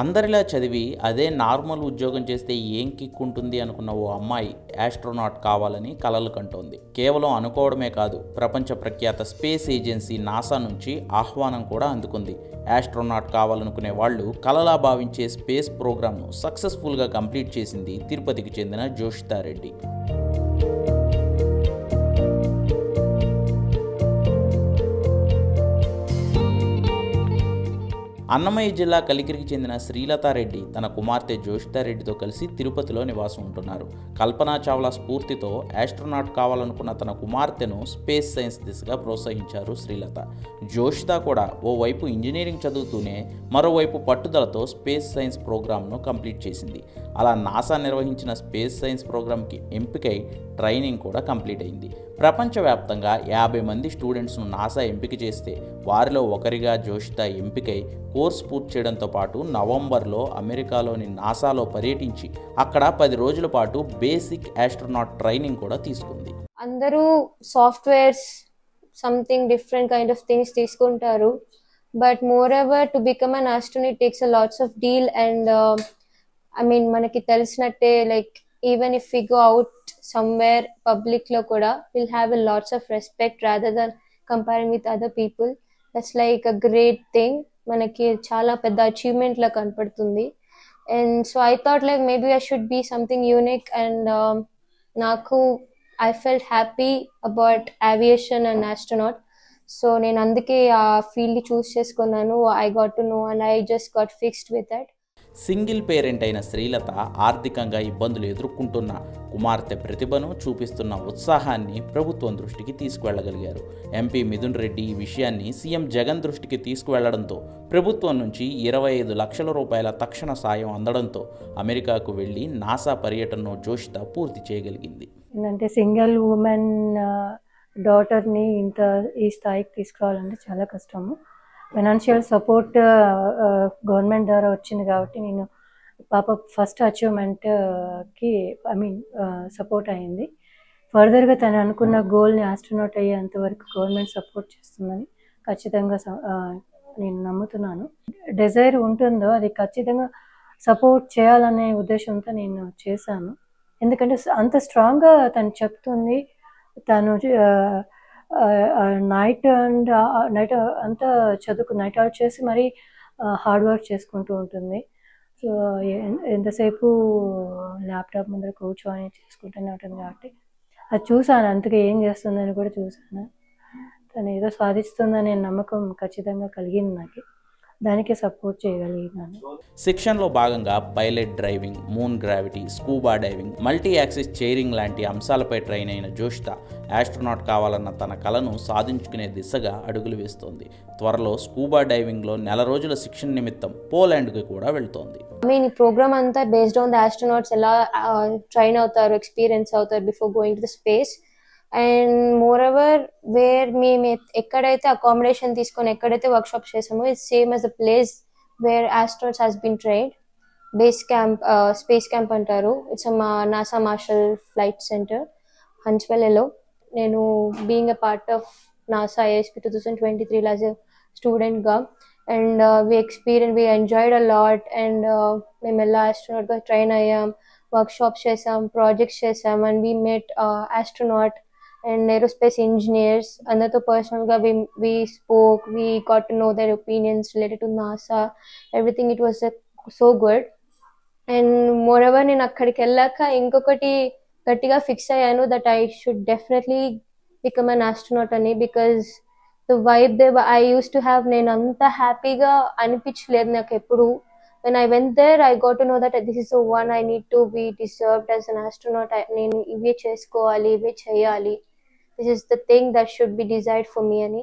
అందరిలా చదివి అదే నార్మల్ ఉద్యోగం చేస్తే ఏం కిక్కుంటుంది అనుకున్న ఓ అమ్మాయి ఆస్ట్రోనాట్ కావాలని కలలు కంటోంది. కేవలం అనుకోవడమే కాదు, ప్రపంచ ప్రఖ్యాత స్పేస్ ఏజెన్సీ నాసా నుంచి ఆహ్వానం కూడా అందుకుంది. ఆస్ట్రోనాట్ కావాలనుకునే వాళ్ళు కలలా భావించే స్పేస్ ప్రోగ్రామ్ను సక్సెస్ఫుల్గా కంప్లీట్ చేసింది తిరుపతికి చెందిన జోషితారెడ్డి. అన్నమయ్య జిల్లా కలికిరికి చెందిన శ్రీలతారెడ్డి తన కుమార్తె జోషితారెడ్డితో కలిసి తిరుపతిలో నివాసం ఉంటున్నారు. కల్పనా చావ్లా స్ఫూర్తితో ఆస్ట్రోనాట్ కావాలనుకున్న తన కుమార్తెను స్పేస్ సైన్స్ దిశగా ప్రోత్సహించారు శ్రీలత. జోషిత కూడా ఓవైపు ఇంజనీరింగ్ చదువుతూనే మరోవైపు పట్టుదలతో స్పేస్ సైన్స్ ప్రోగ్రామ్ను కంప్లీట్ చేసింది. అలా నాసా నిర్వహించిన స్పేస్ సైన్స్ ప్రోగ్రామ్కి ఎంపికై ట్రైనింగ్ కూడా కంప్లీట్ అయింది. ప్రపంచవ్యాప్తంగా 50 మంది స్టూడెంట్స్ను నాసా ఎంపిక చేస్తే వారిలో ఒకరిగా జోషిత ఎంపికై కోర్సు పూర్తి చేయడంతో పాటు నవంబర్లో అమెరికాలోని నాసాలో పర్యటించి అక్కడ 10 రోజుల పాటు బేసిక్ ఆస్ట్రోనాట్ ట్రైనింగ్ కూడా తీసుకుంది. అందరూ softwares something different kind of things తీసుకుంటారు, but more ever to become an astronaut takes a lots of deal and I mean మనకి తెలిసినట్టే like even if we go out somewhere public lo kuda will have a lots of respect rather than comparing with other people. That's like a great thing, manaki chaala pedda achievement la kanapadutundi. And so I thought like maybe I should be something unique and naaku I felt happy about aviation and astronaut, so nen anduke aa field choose cheskonanu. I got to know and I just got fixed with that. Single parent అయిన శ్రీలత ఆర్థికంగా ఇబ్బందులు ఎదుర్కొంటున్న కుమార్తె ప్రతిభను చూపిస్తున్న ఉత్సాహాన్ని ప్రభుత్వం దృష్టికి తీసుకువెళ్లగలిగారు. ఎంపీ మిథున్ రెడ్డి ఈ విషయాన్ని సీఎం జగన్ దృష్టికి తీసుకువెళ్లడంతో ప్రభుత్వం నుంచి 25 లక్షల రూపాయల తక్షణ సాయం అందడంతో అమెరికాకు వెళ్లి నాసా పర్యటనను జోషిత పూర్తి చేయగలిగింది. అంటే సింగిల్ ఉమెన్ డాటర్ని ఇంత ఈ స్థాయికి తీసుకురావాలంటే చాలా కష్టము. ఫైనాన్షియల్ సపోర్ట్ గవర్నమెంట్ ద్వారా వచ్చింది కాబట్టి నేను పాప ఫస్ట్ అచీవ్మెంట్కి ఐ మీన్ సపోర్ట్ అయ్యింది. ఫర్దర్గా తను అనుకున్న గోల్ని ఆస్ట్రోనాట్ అయ్యేంత వరకు గవర్నమెంట్ సపోర్ట్ చేస్తుందని ఖచ్చితంగా నేను నమ్ముతున్నాను. డిజైర్ ఉంటుందో అది ఖచ్చితంగా సపోర్ట్ చేయాలనే ఉద్దేశంతో నేను చేశాను. ఎందుకంటే అంత స్ట్రాంగ్గా తను చెప్తుంది. తను నైట్ అంతా నైట్ అవుట్ చేసి మరీ హార్డ్ వర్క్ చేసుకుంటూ ఉంటుంది. సో ఎంతసేపు ల్యాప్టాప్ ముందర కూర్చొని చేసుకుంటూనే ఉంటుంది కాబట్టి అది చూసాను. అందుకే ఏం చేస్తుందని కూడా చూసాను. తను ఏదో సాధిస్తుందనే నమ్మకం ఖచ్చితంగా కలిగింది నాకు. దానికి సపోర్ట్ చేయగలిగినాను. శిక్షణలో భాగంగా pilot driving, moon gravity, scuba diving, multi axis chairing లాంటి అంశాలపై ట్రైన్ అయిన జోషిత ఆస్ట్రోనాట్ కావాలన్న తన కలను సాధించుకునే దిశగా అడుగులు వేస్తోంది. త్వరలో స్కూబా డైవింగ్లో 4 రోజుల శిక్షణ నిమిత్తం పోలాండ్కి కూడా వెళ్తోంది. ఈ ప్రోగ్రామ్ అంతా బేస్డ్ ఆన్ ద ఆస్ట్రోనాట్స్ ఎలా ట్రైన్ అవుతారు, ఎక్స్పీరియన్స్ అవుతారు before going to the space. And more ever where మేము ఎక్కడైతే అకామిడేషన్ తీసుకొని ఎక్కడైతే వర్క్షాప్ చేసామో it's same as the place where astronauts has been trained. Base camp, space camp అంటారు. It's NASA Marshall flight centre హన్స్వెల్లో. నేను being a part of NASA ISP 2023 as a స్టూడెంట్గా and we enjoyed a lot. And మేము ఎలా ఆస్ట్రోనాట్గా train అయ్యాం, workshops చేసాం, projects చేసాం and we met astronaut and aerospace engineers. Another personal guy we spoke, we got to know their opinions related to NASA, everything. It was so good. And moreover nen akkadiki ellaka inkokati gattiga fix ayyanu that I should definitely become an astronaut ani, because the vibe there I used to have nen anta happy ga anipinchaledu naku eppudu. When I went there I got to know that this is the one I need to be deserved as an astronaut. I need to be cheskovali, be cheyali. This is the thing that should be desired for me.